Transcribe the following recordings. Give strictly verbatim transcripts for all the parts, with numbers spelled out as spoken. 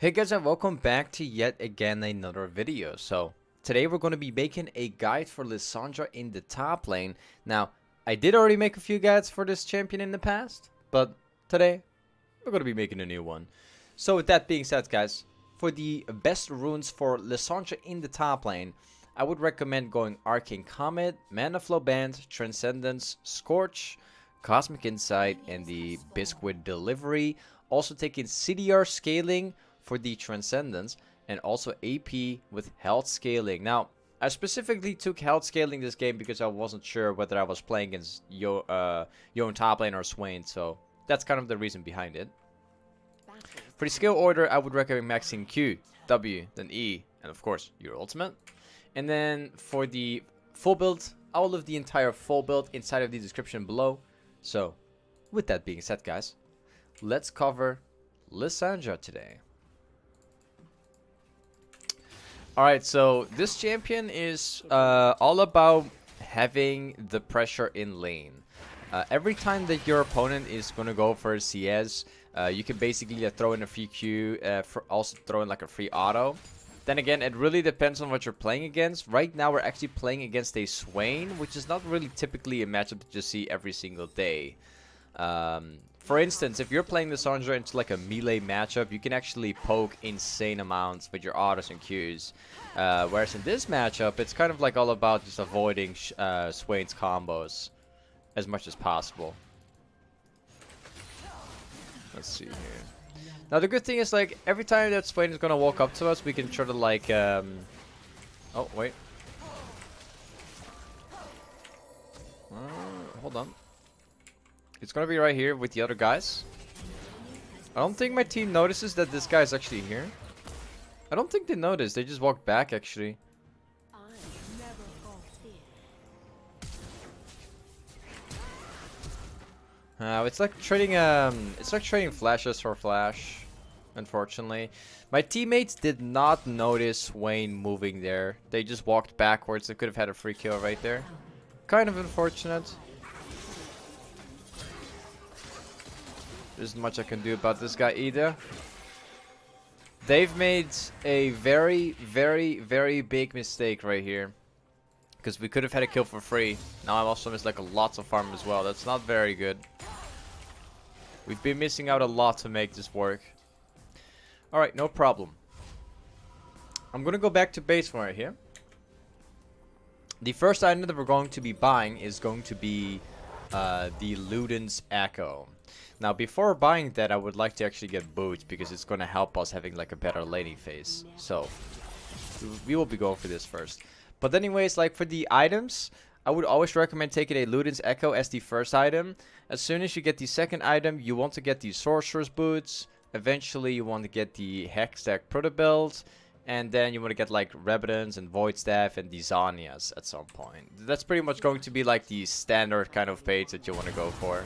Hey guys, and welcome back to yet again another video. So today we're going to be making a guide for Lissandra in the top lane. Now I did already make a few guides for this champion in the past, but today we're going to be making a new one. So with that being said guys, for the best runes for Lissandra in the top lane, I would recommend going Arcane Comet, Mana Flow Band, Transcendence, Scorch, Cosmic Insight, and the Biscuit Delivery. Also taking C D R scaling for the Transcendence, and also A P with health scaling. Now I specifically took health scaling this game because I wasn't sure whether I was playing against Yo, uh, Yon top lane or Swain, so that's kind of the reason behind it. For the skill order, I would recommend maxing Q, W, then E, and of course your ultimate. And then for the full build, I'll leave the entire full build inside of the description below. So with that being said guys, let's cover Lissandra today. Alright, so this champion is uh, all about having the pressure in lane. Uh, every time that your opponent is going to go for a C S, uh, you can basically uh, throw in a free Q, uh, for also throw in like a free auto. Then again, it really depends on what you're playing against. Right now we're actually playing against a Swain, which is not really typically a matchup that you see every single day. Um, for instance, if you're playing Lissandra into like a melee matchup, you can actually poke insane amounts with your autos and Qs. Uh, whereas in this matchup, it's kind of like all about just avoiding uh, Swain's combos as much as possible. Let's see here. Now the good thing is, like, every time that Swain is gonna walk up to us, we can try to like, um... oh wait, uh, hold on. It's gonna be right here with the other guys. I don't think my team notices that this guy is actually here. I don't think they notice. They just walked back, actually. Uh, it's like trading. Um, it's like trading flashes for flash. Unfortunately, my teammates did not notice Vayne moving there. They just walked backwards. They could have had a free kill right there. Kind of unfortunate. There's not much I can do about this guy either. They've made a very, very, very big mistake right here, because we could have had a kill for free. Now I'm also missing like a lots of farm as well. That's not very good. We've been missing out a lot to make this work. Alright, no problem. I'm gonna go back to base right here. The first item that we're going to be buying is going to be uh, the Luden's Echo. Now before buying that, I would like to actually get boots, because it's going to help us having like a better laning phase. So we will be going for this first. But anyways, like for the items, I would always recommend taking a Luden's Echo as the first item. As soon as you get the second item, you want to get the Sorcerer's boots. Eventually you want to get the Hextech Protobelt. And then you want to get like Rabadon's and Void Staff and the Zhonya's at some point. That's pretty much going to be like the standard kind of page that you want to go for.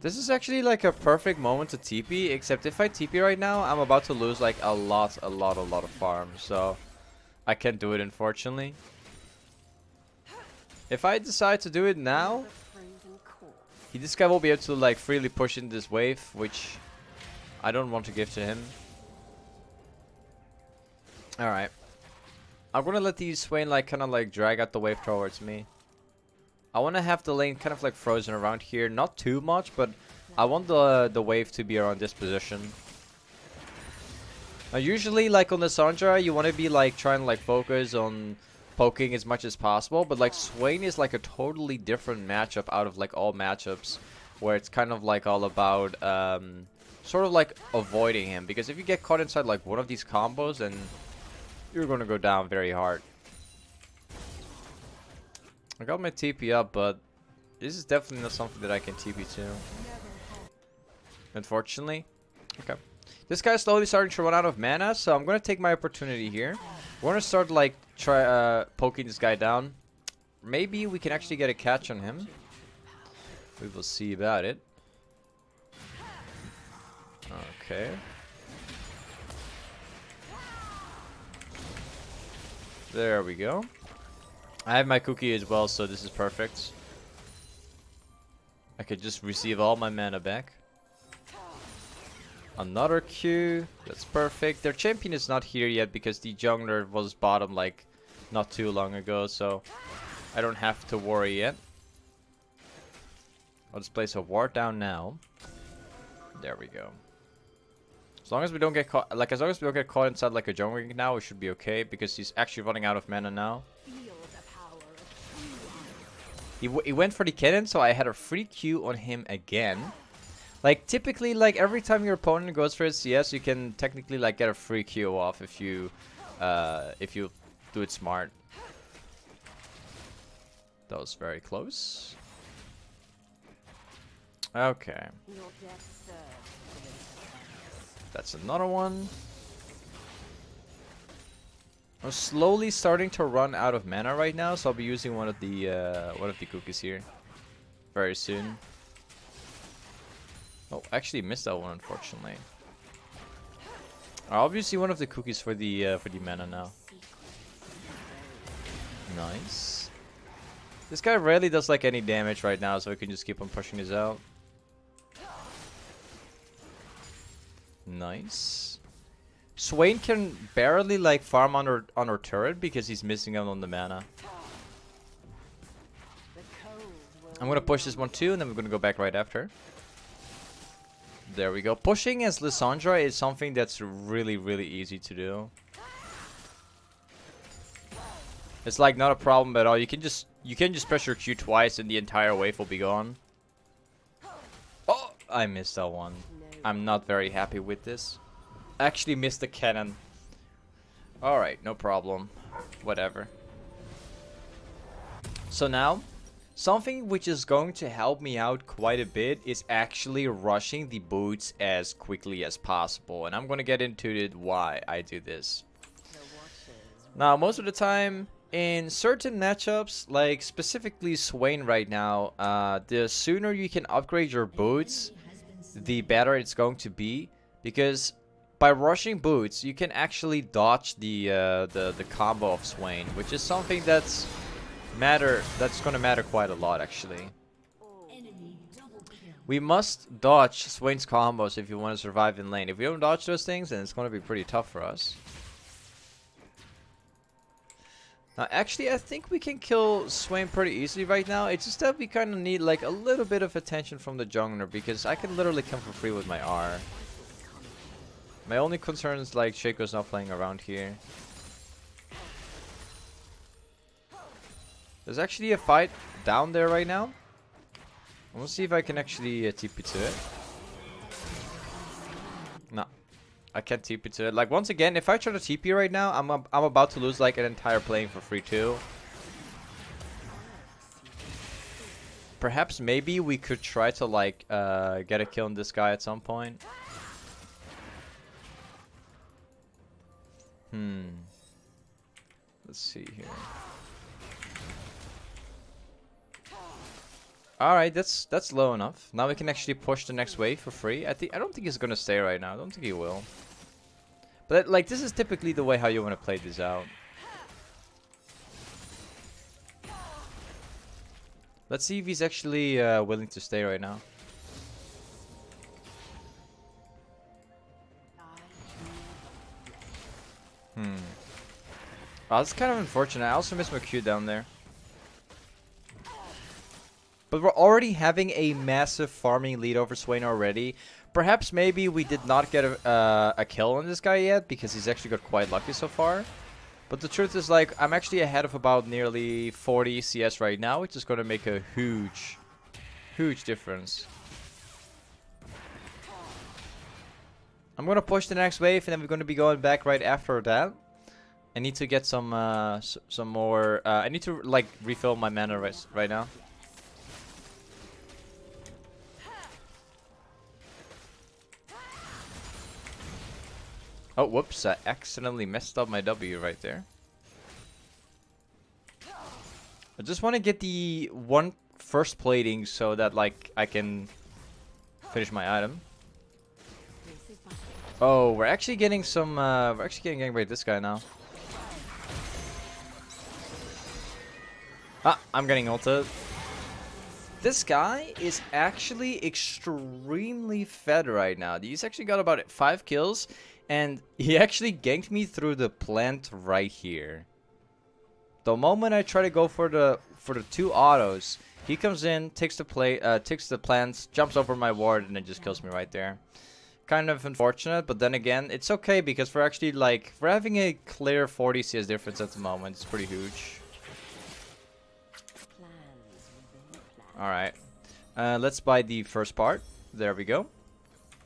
This is actually like a perfect moment to T P, except if I T P right now, I'm about to lose like a lot, a lot, a lot of farm. So I can't do it, unfortunately. If I decide to do it now, this guy will be able to like freely push in this wave, which I don't want to give to him. Alright. I'm gonna let the Swain like kind of like drag out the wave towards me. I want to have the lane kind of like frozen around here, not too much, but I want the the wave to be around this position. Now usually like on Lissandra, you want to be like trying to like focus on poking as much as possible, but like Swain is like a totally different matchup out of like all matchups, where it's kind of like all about um, sort of like avoiding him, because if you get caught inside like one of these combos, then you're going to go down very hard. I got my T P up, but this is definitely not something that I can T P to, unfortunately. Okay. This guy's slowly starting to run out of mana, so I'm going to take my opportunity here. We're going to start, like, try uh, poking this guy down. Maybe we can actually get a catch on him. We will see about it. Okay. There we go. I have my cookie as well, so this is perfect. I could just receive all my mana back. Another Q. That's perfect. Their champion is not here yet because the jungler was bottom like not too long ago, so I don't have to worry yet. I'll just place a ward down now. There we go. As long as we don't get caught, like as long as we don't get caught inside like a jungle ring now, we should be okay because he's actually running out of mana now. He, w he went for the cannon, so I had a free Q on him again. Like typically, like every time your opponent goes for his C S, you can technically like get a free Q off if you, uh, if you do it smart. That was very close. Okay. That's another one. I'm slowly starting to run out of mana right now, so I'll be using one of the uh, one of the cookies here very soon. Oh, I actually missed that one, unfortunately. I'll be using one of the cookies for the uh, for the mana now. Nice. This guy rarely does like any damage right now, so I can just keep on pushing this out. Nice. Swain can barely like farm on her on her turret because he's missing out on the mana. I'm gonna push this one too, and then we're gonna go back right after. There we go. Pushing as Lissandra is something that's really, really easy to do. It's like not a problem at all. You can just you can just press your Q twice, and the entire wave will be gone. Oh, I missed that one. I'm not very happy with this. Actually missed the cannon. Alright, no problem. Whatever. So now, something which is going to help me out quite a bit is actually rushing the boots as quickly as possible. And I'm going to get into it why I do this. Now, most of the time, in certain matchups, like specifically Swain right now, uh, the sooner you can upgrade your boots, the better it's going to be, because by rushing boots you can actually dodge the uh, the the combo of Swain, which is something that's matter that's gonna matter quite a lot actually. We must dodge Swain's combos if you want to survive in lane. If we don't dodge those things, then it's gonna be pretty tough for us. Now, actually, I think we can kill Swain pretty easily right now. It's just that we kind of need, like, a little bit of attention from the jungler, because I can literally come for free with my R. My only concern is, like, Shaco's not playing around here. There's actually a fight down there right now. I'm gonna see if I can actually uh, T P to it. No. I can't T P to it. Like, once again, if I try to T P right now, I'm, ab I'm about to lose, like, an entire plane for free, too. Perhaps, maybe we could try to, like, uh, get a kill on this guy at some point. Hmm. Let's see here. Alright, that's that's low enough. Now we can actually push the next wave for free. I, th I don't think he's gonna stay right now. I don't think he will. But, like, this is typically the way how you want to play this out. Let's see if he's actually uh, willing to stay right now. Hmm. Oh, that's kind of unfortunate. I also missed my Q down there. But we're already having a massive farming lead over Swain already. Perhaps maybe we did not get a, uh, a kill on this guy yet, because he's actually got quite lucky so far. But the truth is, like, I'm actually ahead of about nearly forty C S right now, which is going to make a huge, huge difference. I'm going to push the next wave, and then we're going to be going back right after that. I need to get some, uh, s some more... Uh, I need to, like, refill my mana right, right now. Oh, whoops, I accidentally messed up my W right there. I just want to get the one first plating so that, like, I can finish my item. Oh, we're actually getting some, uh, we're actually getting gangbaited this guy now. Ah, I'm getting ulted. This guy is actually extremely fed right now. He's actually got about five kills, and he actually ganked me through the plant right here. The moment I try to go for the for the two autos, he comes in, takes the play, uh, takes the plants, jumps over my ward, and it just kills me right there. Kind of unfortunate, but then again, it's okay because we're actually like we're having a clear forty C S difference at the moment. It's pretty huge. Alright, uh, let's buy the first part. There we go.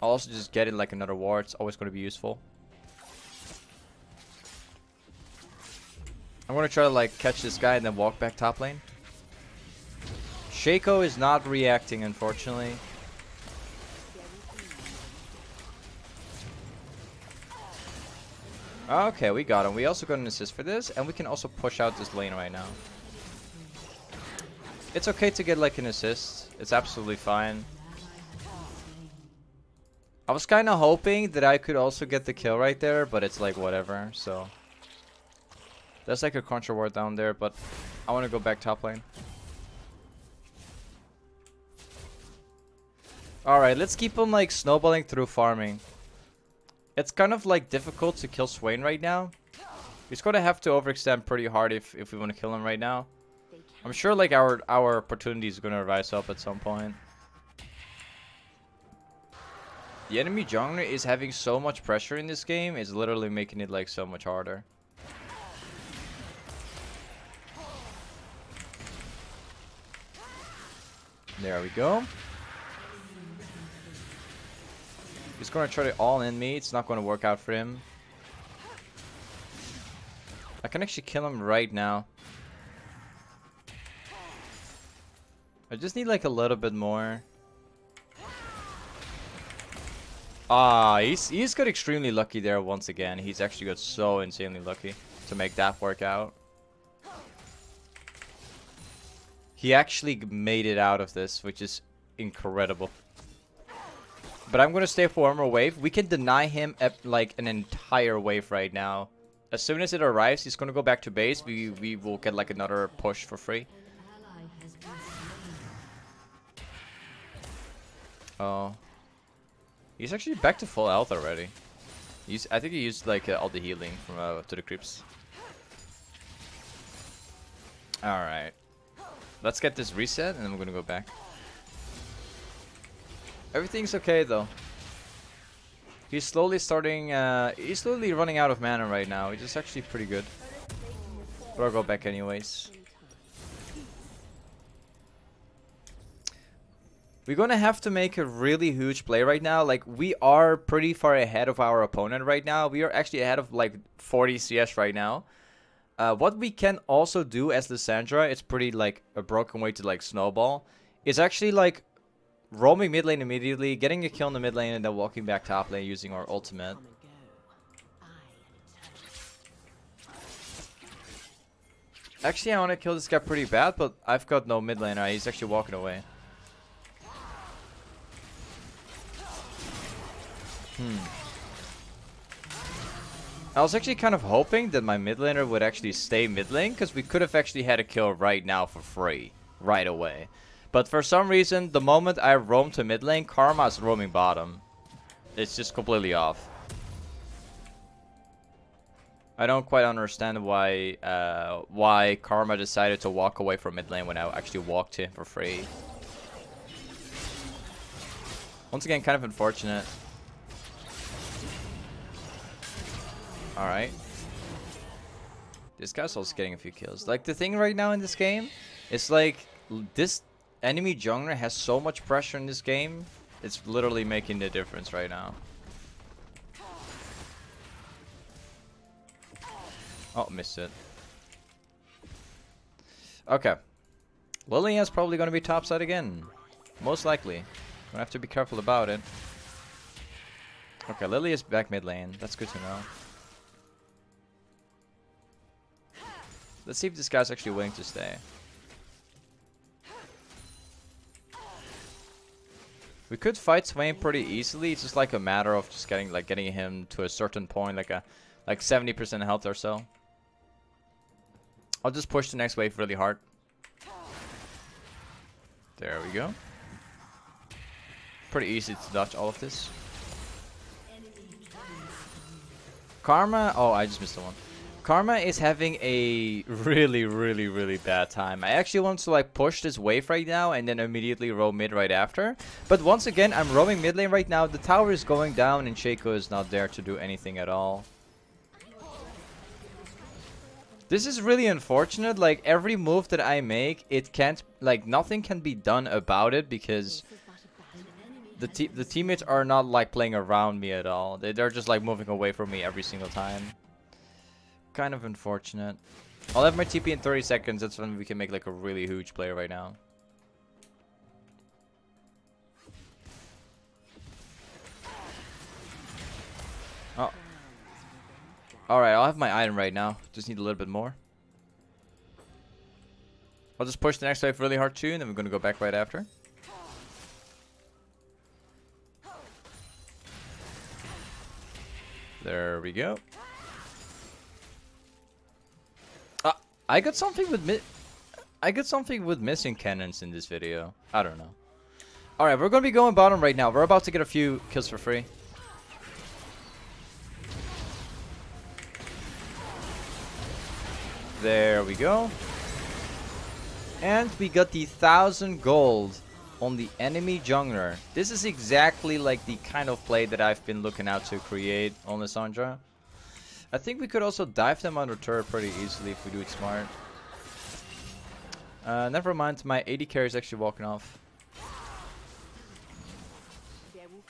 I'll also just get it like another ward. It's always going to be useful. I'm going to try to like catch this guy and then walk back top lane. Shaco is not reacting, unfortunately. Okay, we got him. We also got an assist for this, and we can also push out this lane right now. It's okay to get like an assist. It's absolutely fine. I was kind of hoping that I could also get the kill right there, but it's like whatever. So there's like a contra ward down there, but I want to go back top lane. All right, let's keep him like snowballing through farming. It's kind of like difficult to kill Swain right now. He's gonna have to overextend pretty hard if if we want to kill him right now. I'm sure like our our opportunity is gonna rise up at some point. The enemy jungler is having so much pressure in this game, it's literally making it like so much harder. There we go. He's gonna try to all in me. It's not gonna work out for him. I can actually kill him right now. I just need like a little bit more. Ah, he's he's got extremely lucky there once again. He's actually got so insanely lucky to make that work out. He actually made it out of this, which is incredible. But I'm gonna stay for one more wave. We can deny him at like an entire wave right now. As soon as it arrives, he's gonna go back to base. We we will get like another push for free. Oh, he's actually back to full health already. He's, I think he used like uh, all the healing from uh, to the creeps. All right, let's get this reset, and then we're gonna go back. Everything's okay though. He's slowly starting. Uh, he's slowly running out of mana right now, which is actually pretty good. But I'll go back anyways. We're gonna have to make a really huge play right now. Like, we are pretty far ahead of our opponent right now. We are actually ahead of like forty C S right now. Uh, what we can also do as Lissandra, it's pretty like a broken way to like snowball, is actually like roaming mid lane immediately, getting a kill in the mid lane, and then walking back top lane using our ultimate. Actually, I want to kill this guy pretty bad, but I've got no mid laner. He's actually walking away. Hmm. I was actually kind of hoping that my mid laner would actually stay mid lane, because we could have actually had a kill right now for free, right away. But for some reason, the moment I roam to mid lane, Karma's roaming bottom. It's just completely off. I don't quite understand why uh, why Karma decided to walk away from mid lane when I actually walked him for free. Once again, kind of unfortunate. Alright. This guy's also getting a few kills. Like, the thing right now in this game is like, this enemy jungler has so much pressure in this game. It's literally making the difference right now. Oh, missed it. Okay. Lillia is probably going to be topside again. Most likely. Gonna have to be careful about it. Okay, Lillia is back mid lane. That's good to know. Let's see if this guy's actually willing to stay. We could fight Swain pretty easily. It's just like a matter of just getting like getting him to a certain point, like a like seventy percent health or so. I'll just push the next wave really hard. There we go. Pretty easy to dodge all of this. Karma, oh, I just missed the one. Karma is having a really, really, really bad time. I actually want to like push this wave right now and then immediately roam mid right after. But once again, I'm roaming mid lane right now. The tower is going down and Shaco is not there to do anything at all. This is really unfortunate. Like every move that I make, it can't, like nothing can be done about it because The, te the teammates are not like playing around me at all. They they're just like moving away from me every single time. Kind of unfortunate. I'll have my T P in thirty seconds. That's when we can make like a really huge play right now. Oh. Alright, I'll have my item right now. Just need a little bit more. I'll just push the next wave really hard too, and then we're gonna go back right after. There we go. Ah, I got something with mi I got something with missing cannons in this video. I don't know. All right, we're gonna be going bottom right now. We're about to get a few kills for free. There we go. And we got the thousand gold on the enemy jungler. This is exactly like the kind of play that I've been looking out to create on Lissandra. I think we could also dive them under turret pretty easily if we do it smart. Uh, never mind, my A D carry is actually walking off.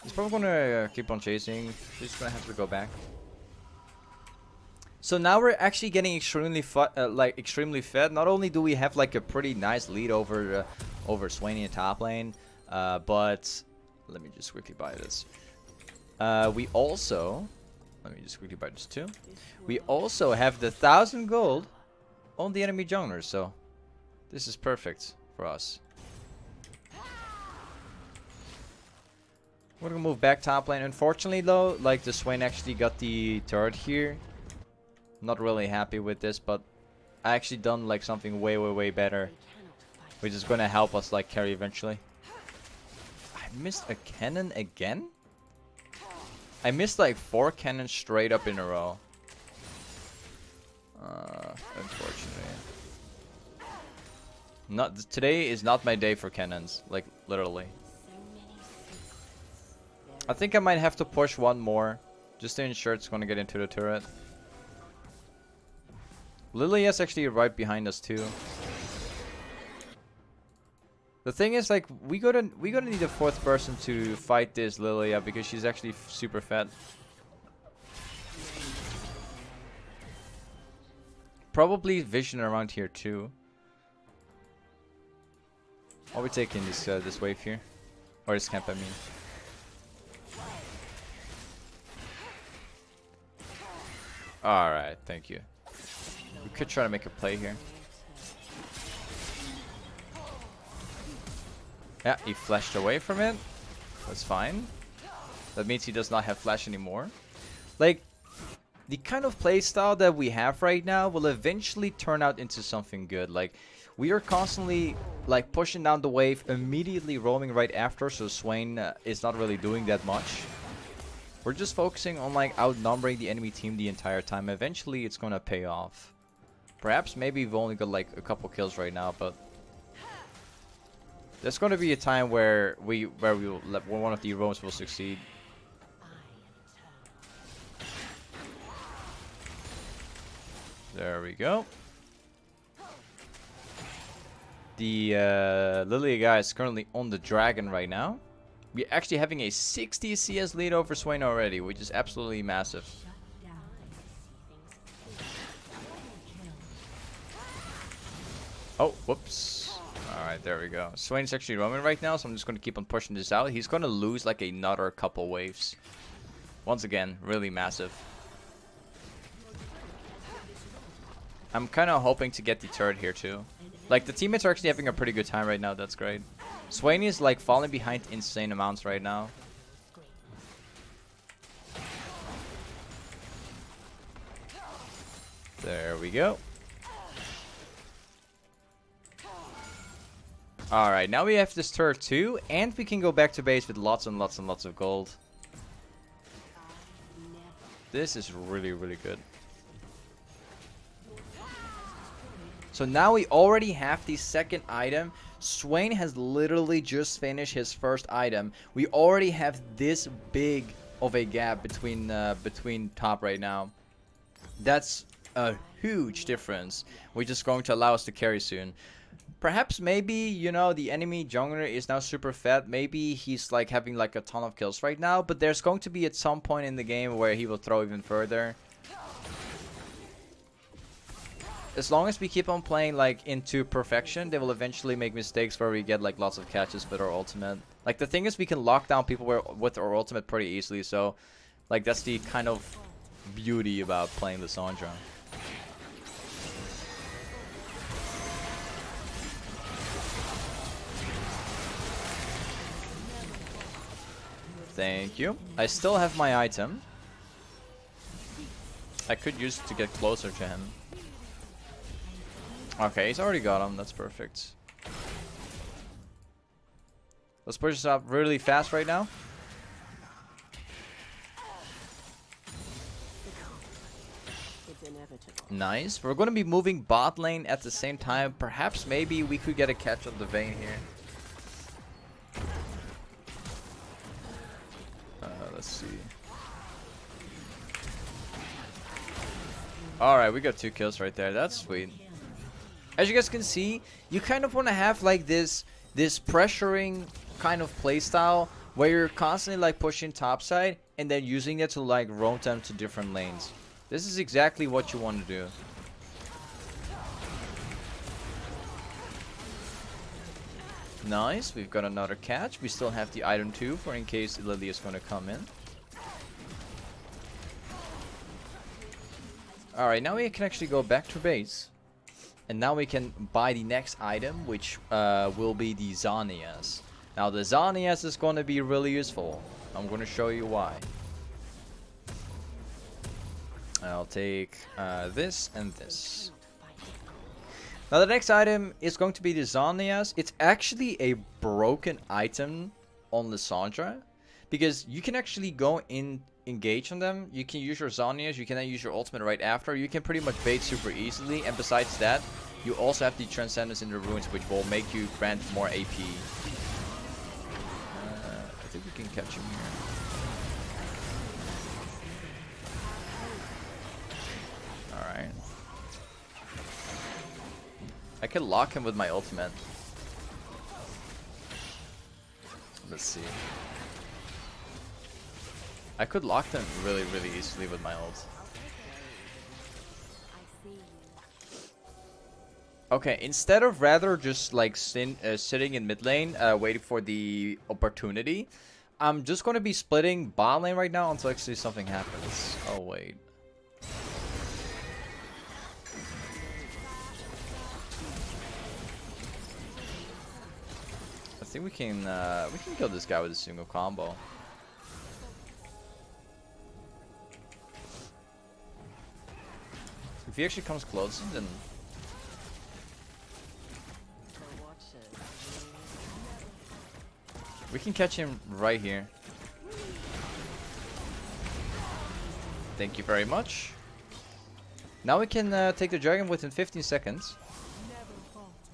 He's probably gonna uh, keep on chasing. We're just gonna have to go back. So now we're actually getting extremely uh, like extremely fed. Not only do we have like a pretty nice lead over uh, over Swain in the top lane, uh, but let me just quickly buy this. Uh, we also let me just quickly buy this too. We also have the thousand gold on the enemy jungler, so this is perfect for us. We're gonna move back top lane. Unfortunately, though, like the Swain actually got the turret here. Not really happy with this, but I actually done like something way, way, way better, which is gonna help us like carry eventually. I missed a cannon again. I missed like four cannons straight up in a row. Uh, unfortunately, not today is not my day for cannons. Like literally, I think I might have to push one more just to ensure it's gonna get into the turret. Lillia is actually right behind us too. The thing is, like, we gotta we gotta need a fourth person to fight this Lillia because she's actually super fat. Probably vision around here too. I'll be taking this uh, this wave here, or this camp, I mean. All right, thank you. We could try to make a play here. Yeah, he flashed away from it. That's fine. That means he does not have flash anymore. Like, the kind of playstyle that we have right now will eventually turn out into something good. Like, we are constantly, like, pushing down the wave, immediately roaming right after, so Swain uh, is not really doing that much. We're just focusing on, like, outnumbering the enemy team the entire time. Eventually, it's gonna pay off. Perhaps maybe we've only got like a couple kills right now, but there's going to be a time where we where we will, where one of the roams will succeed. There we go. The uh, Lillia guy is currently on the dragon right now. We're actually having a sixty C S lead over Swain already, which is absolutely massive. Oh, whoops. Alright, there we go. Swain's actually roaming right now, so I'm just going to keep on pushing this out. He's going to lose like another couple waves. Once again, really massive. I'm kind of hoping to get the turret here too. Like, the teammates are actually having a pretty good time right now. That's great. Swain is like falling behind insane amounts right now. There we go. Alright, now we have this turret too, and we can go back to base with lots and lots and lots of gold. This is really, really good. So now we already have the second item. Swain has literally just finished his first item. We already have this big of a gap between uh, between top right now. That's a huge difference, which is going to allow us to carry soon. Perhaps maybe, you know, the enemy jungler is now super fed. Maybe he's like having like a ton of kills right now, but there's going to be at some point in the game where he will throw even further. As long as we keep on playing like into perfection, they will eventually make mistakes where we get like lots of catches with our ultimate. Like the thing is, we can lock down people where, with our ultimate pretty easily, so like that's the kind of beauty about playing Lissandra. Thank you. I still have my item. I could use it to get closer to him. Okay, he's already got him. That's perfect. Let's push this up really fast right now. Nice. We're going to be moving bot lane at the same time. Perhaps maybe we could get a catch on the Vayne here. Let's see. Alright, we got two kills right there. That's sweet. As you guys can see, you kind of want to have like this this pressuring kind of playstyle where you're constantly like pushing topside and then using it to like roam them to different lanes. This is exactly what you want to do. Nice, we've got another catch. We still have the item too, for in case Lillia is going to come in. Alright, now we can actually go back to base. And now we can buy the next item, which uh, will be the Zhonya's. Now the Zhonya's is going to be really useful. I'm going to show you why. I'll take uh, this and this. Now the next item is going to be the Zhonya's. It's actually a broken item on Lissandra, because you can actually go in, engage on them. You can use your Zhonya's, you can then use your ultimate right after. You can pretty much bait super easily, and besides that, you also have the Transcendence in the Ruins, which will make you grant more A P. Uh, I think we can catch him here. Alright. I can lock him with my ultimate. Let's see. I could lock them really, really easily with my ult. Okay, instead of rather just like sin, uh, sitting in mid lane, uh, waiting for the opportunity, I'm just going to be splitting bot lane right now until actually something happens. Oh, wait. I think we can uh, we can kill this guy with a single combo. If he actually comes close, then we can catch him right here. Thank you very much. Now we can uh, take the dragon within fifteen seconds.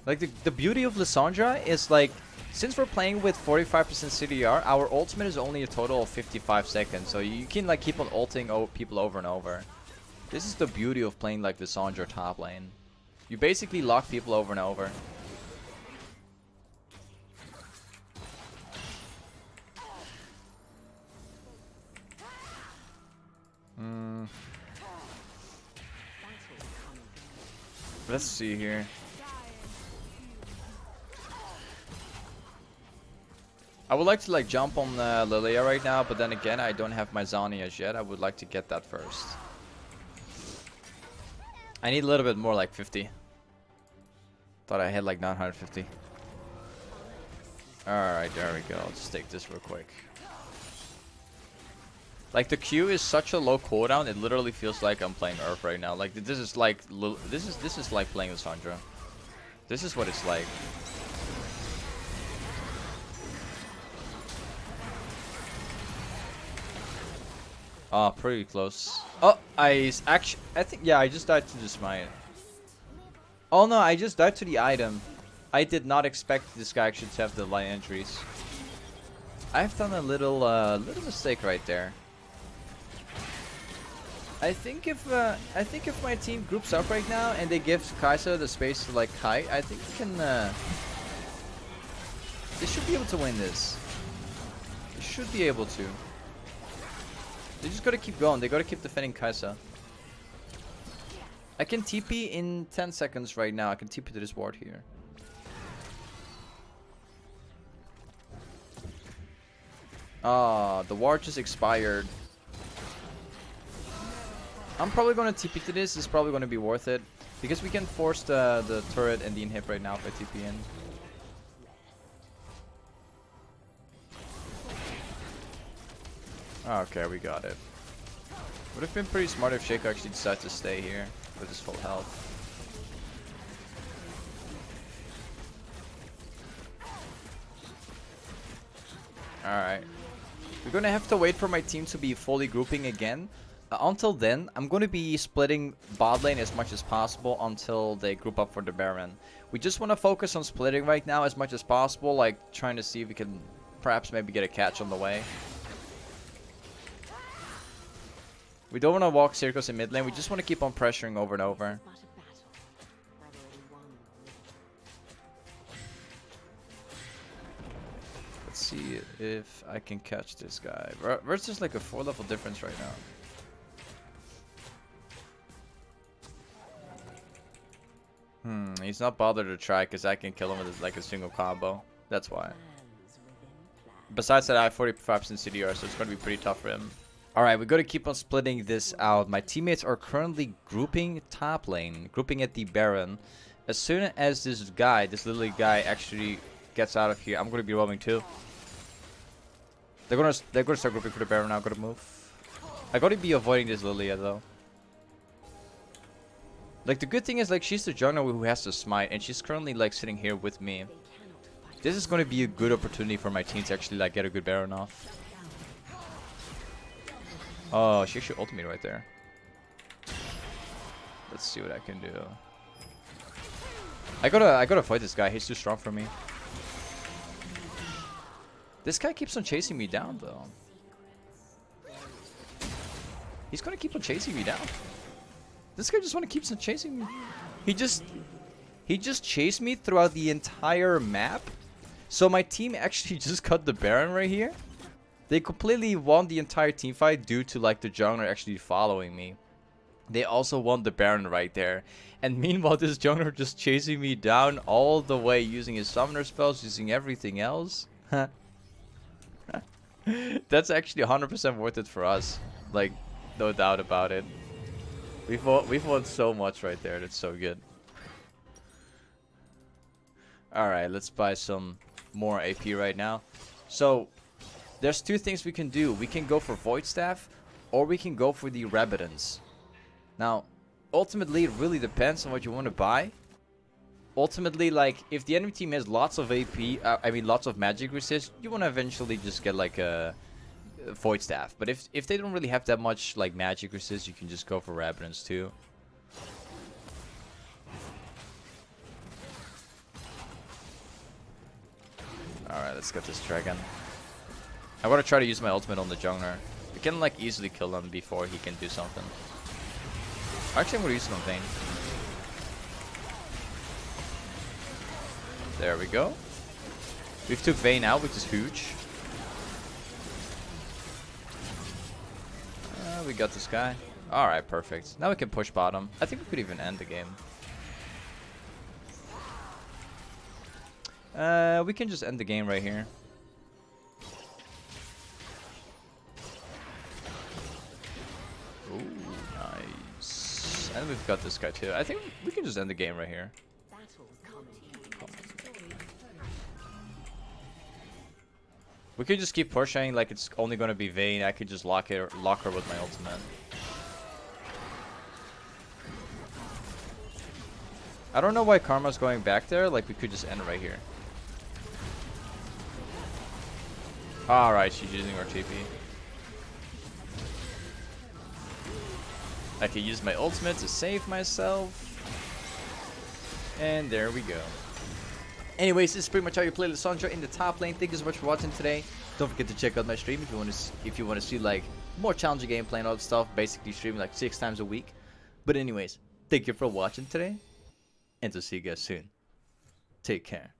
Like the, the beauty of Lissandra is like, since we're playing with forty-five percent C D R, our ultimate is only a total of fifty-five seconds, so you can like keep on ulting people over and over. This is the beauty of playing like Lissandra top lane. You basically lock people over and over. Mm. Let's see here. I would like to like jump on uh, Lillia right now, but then again, I don't have my Zhonya's yet. I would like to get that first. I need a little bit more, like fifty. Thought I had like nine hundred fifty. Alright, there we go. I'll just take this real quick. Like the Q is such a low cooldown, it literally feels like I'm playing Earth right now. Like this is like this is this is like playing Lissandra. This is what it's like. Ah, oh, pretty close. Oh, I actually, I think, yeah, I just died to the smite. Oh no, I just died to the item. I did not expect this guy actually to have the light entries. I've done a little, uh, little mistake right there. I think if, uh, I think if my team groups up right now and they give Kai'Sa the space to like kite, I think we can, uh, they should be able to win this. They should be able to. They just gotta keep going. They gotta keep defending Kai'Sa. I can T P in ten seconds right now. I can T P to this ward here. Ah, the ward just expired. I'm probably gonna T P to this. It's probably gonna be worth it because we can force the the turret and the inhib right now if I T P in. Okay, we got it. Would have been pretty smart if Shaco actually decided to stay here with his full health. Alright. We're gonna have to wait for my team to be fully grouping again. Uh, until then, I'm gonna be splitting bot lane as much as possible until they group up for the Baron. We just wanna focus on splitting right now as much as possible, like trying to see if we can perhaps maybe get a catch on the way. We don't want to walk circles in mid lane. We just want to keep on pressuring over and over. Let's see if I can catch this guy. We're just like a four level difference right now. Hmm, he's not bothered to try because I can kill him with like a single combo. That's why. Besides that, I have forty-five percent C D R, so it's going to be pretty tough for him. Alright, we gotta keep on splitting this out. My teammates are currently grouping top lane, grouping at the Baron. As soon as this guy, this little guy actually gets out of here, I'm gonna be roaming too. They're gonna they're gonna start grouping for the Baron now, gotta move. I gotta be avoiding this Lillia though. Like the good thing is like she's the jungler who has to smite and she's currently like sitting here with me. This is gonna be a good opportunity for my team to actually like get a good Baron off. Oh, she actually ulted me right there. Let's see what I can do. I gotta, I gotta fight this guy. He's too strong for me. This guy keeps on chasing me down, though. He's gonna keep on chasing me down. This guy just wanna keep on chasing me. He just, he just chased me throughout the entire map. So my team actually just cut the Baron right here. They completely won the entire teamfight due to like the jungler actually following me. They also won the Baron right there. And meanwhile, this jungler just chasing me down all the way using his summoner spells, using everything else. That's actually one hundred percent worth it for us. Like, no doubt about it. We've won, we've won so much right there. That's so good. Alright, let's buy some more A P right now. So... there's two things we can do. We can go for Void Staff, or we can go for the Rabadon's. Now, ultimately, it really depends on what you want to buy. Ultimately, like, if the enemy team has lots of A P, uh, I mean, lots of magic resist, you want to eventually just get, like, a Void Staff. But if, if they don't really have that much, like, magic resist, you can just go for Rabadon's, too. Alright, let's get this dragon. I want to try to use my ultimate on the jungler. We can like easily kill him before he can do something. Actually, I'm going to use it on Vayne. There we go. We've took Vayne out, which is huge. Uh, we got this guy. Alright, perfect. Now we can push bottom. I think we could even end the game. Uh, we can just end the game right here. And we've got this guy too. I think we can just end the game right here. We could just keep pushing like it's only gonna be Vayne. I could just lock it, lock her with my ultimate. I don't know why Karma's going back there. Like we could just end right here. All right, she's using her T P. I could use my ultimate to save myself. And there we go. Anyways, this is pretty much how you play Lissandra in the top lane. Thank you so much for watching today. Don't forget to check out my stream if you want to if you want to see like more challenging gameplay and all that stuff. Basically streaming like six times a week. But anyways, thank you for watching today, and to see you guys soon. Take care.